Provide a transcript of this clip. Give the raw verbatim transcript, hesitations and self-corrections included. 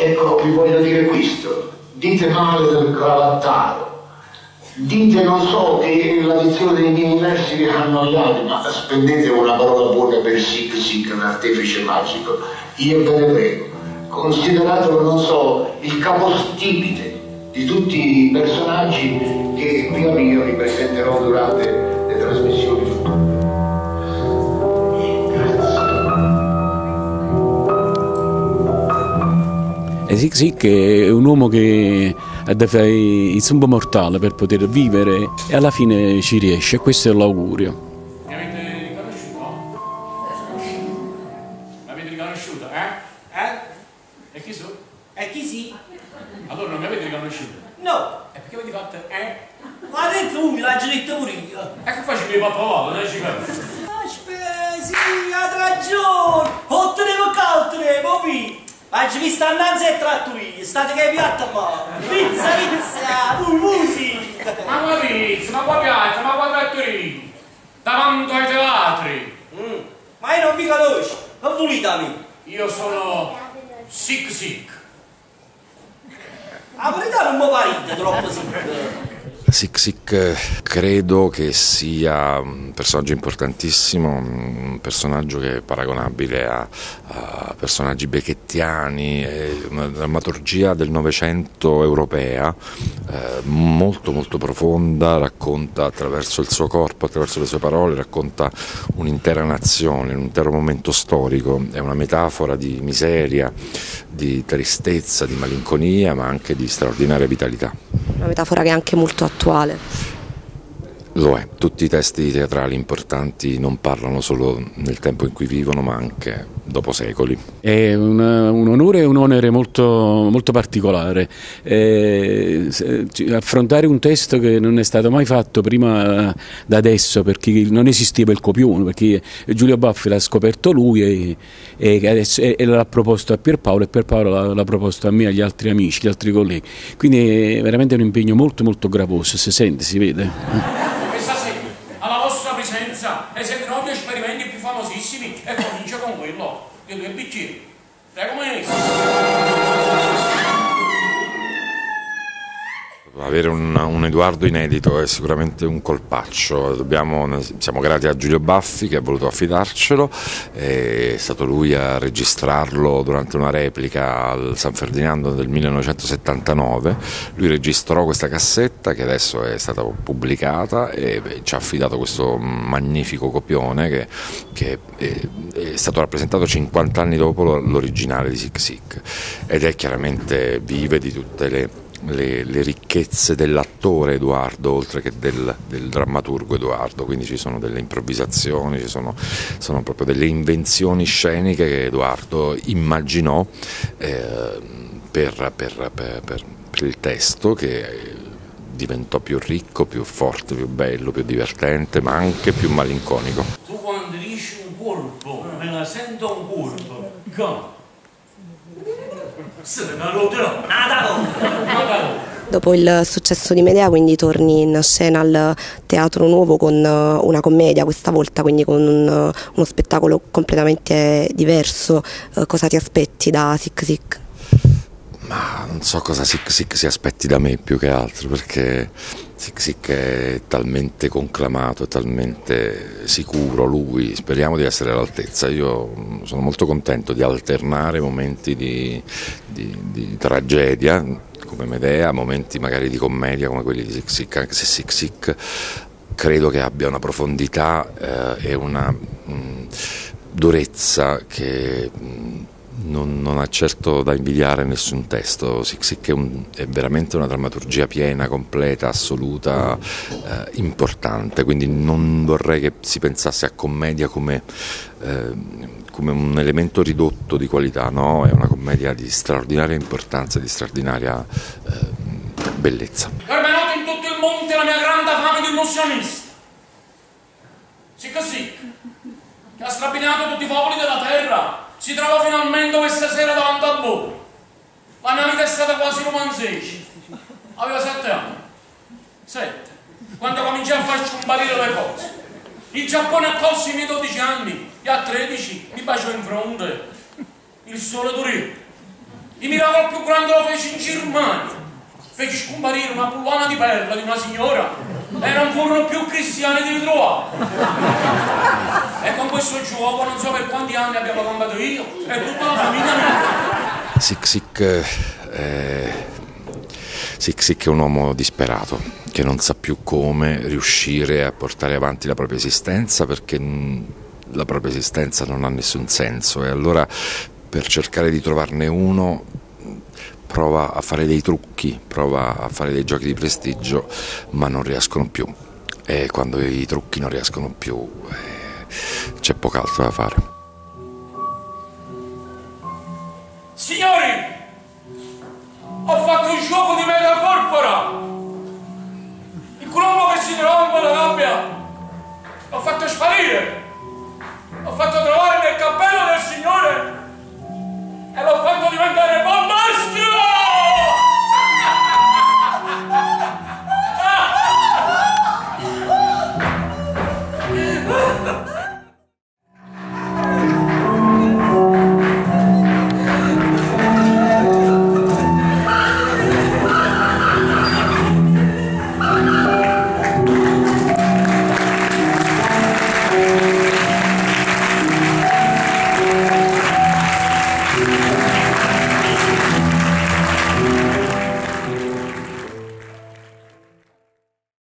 Ecco, vi voglio dire questo: dite male del Cravattaro, dite non so che la lezione dei miei versi vi annoiate, ma spendete una parola buona per Sik Sik l'artefice magico, io ve ne prego. Consideratelo, non so, il capostipite di tutti i personaggi che via via vi presenterò durante le trasmissioni future. Sik Sik è un uomo che deve fare il sommo mortale per poter vivere e alla fine ci riesce, questo è l'augurio. Mi avete riconosciuto? Mi avete riconosciuto, eh? Eh? E chi so? E chi sì? Allora non mi avete riconosciuto? No! E perché avete fatto eh? Ma dentro tu mi l'ha detto pure io! E che facevi i papavolo? Dai ci fai! Aspetta, sì, ha ragione! Ottenevo caltere, movi! Oggi vi sta andando e tratturini, state che piatta ma! Pizza, pizza, pulmusi! Ma ma pizza, ma qua piatta, ma qua tratturini! Davanti ai teatri! Mm. Ma io non vi conosco, non volitami! Io sono Sik Sik! A verità non mi parite troppo Sik! Sik Sik credo che sia un personaggio importantissimo, un personaggio che è paragonabile a, a personaggi becchettiani, una drammaturgia del Novecento europea eh, molto molto profonda, racconta attraverso il suo corpo, attraverso le sue parole, racconta un'intera nazione, un intero momento storico, è una metafora di miseria, di tristezza, di malinconia, ma anche di straordinaria vitalità. Una metafora che è anche molto attuale. Attuale. Lo è, tutti i testi teatrali importanti non parlano solo nel tempo in cui vivono ma anche dopo secoli. È un, un onore e un onere molto, molto particolare, eh, affrontare un testo che non è stato mai fatto prima da adesso perché non esisteva il copione, perché Giulio Baffi l'ha scoperto lui e, e, e l'ha proposto a Pierpaolo e Pierpaolo l'ha proposto a me e agli altri amici, agli altri colleghi, quindi è veramente un impegno molto molto gravoso, si sente, si vede. Alla vostra presenza eseguirò gli esperimenti più famosissimi e comincio con quello di due bicchieri. Prego, maestro. Avere un, un Eduardo inedito è sicuramente un colpaccio. Dobbiamo, siamo grati a Giulio Baffi che ha voluto affidarcelo, è stato lui a registrarlo durante una replica al San Ferdinando del millenovecentosettantanove, lui registrò questa cassetta che adesso è stata pubblicata e beh, ci ha affidato questo magnifico copione che, che è, è stato rappresentato cinquanta anni dopo l'originale di Sik Sik ed è chiaramente vive di tutte le Le, le ricchezze dell'attore Eduardo oltre che del, del drammaturgo Eduardo, quindi ci sono delle improvvisazioni, ci sono, sono proprio delle invenzioni sceniche che Eduardo immaginò eh, per, per, per, per, per il testo che diventò più ricco, più forte, più bello, più divertente ma anche più malinconico. Tu quando dici un corpo, me la sento un corpo, go! Dopo il successo di Medea quindi torni in scena al Teatro Nuovo con una commedia, questa volta quindi con un, uno spettacolo completamente diverso. Eh, cosa ti aspetti da Sik Sik? Ma non so cosa Sik Sik si aspetti da me più che altro, perché Sik Sik è talmente conclamato, è talmente sicuro lui, speriamo di essere all'altezza. Io sono molto contento di alternare momenti di, di, di tragedia come Medea, momenti magari di commedia come quelli di Sik Sik, anche se Sik Sik credo che abbia una profondità eh, e una mh, durezza che... Mh, Non, non ha certo da invidiare nessun testo. Sik Sik è, un, è veramente una drammaturgia piena, completa, assoluta, eh, importante, quindi non vorrei che si pensasse a commedia come, eh, come un elemento ridotto di qualità, no? È una commedia di straordinaria importanza, di straordinaria eh, bellezza. Ormai noto in tutto il monte la mia grande fame di illusionista, Sik Sik, che ha strabinato tutti i popoli della terra, si trova finalmente questa sera davanti a voi. La mia vita è stata quasi romanzesca. Aveva sette anni. Sette. Quando cominciai a far scomparire le cose. Il Giappone accolse i miei dodici anni e a tredici mi baciò in fronte. Il sole d'Oriente. Il miracolo più grande lo fece in Germania, fece scomparire una collana di perla di una signora e non furono più cristiani di ritrovare. E con questo gioco non so per quanti anni abbiamo combattuto io e tutta la famiglia mia. Sik Sik, eh, Sik Sik è un uomo disperato che non sa più come riuscire a portare avanti la propria esistenza, perché la propria esistenza non ha nessun senso, e allora per cercare di trovarne uno prova a fare dei trucchi, prova a fare dei giochi di prestigio, ma non riescono più, e quando i trucchi non riescono più eh, c'è poco altro da fare. Signori, ho fatto un gioco di metaforfora, il colombo che si trova nella gabbia l'ho fatto sparire, l'ho fatto trovare nel cappello